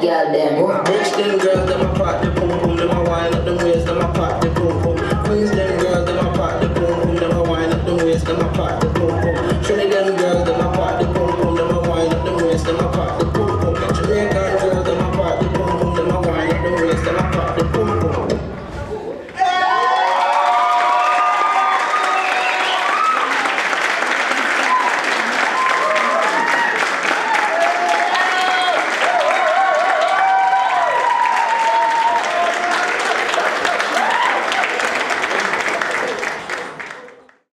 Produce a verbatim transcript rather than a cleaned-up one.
Girl, them bitch, them girl, them.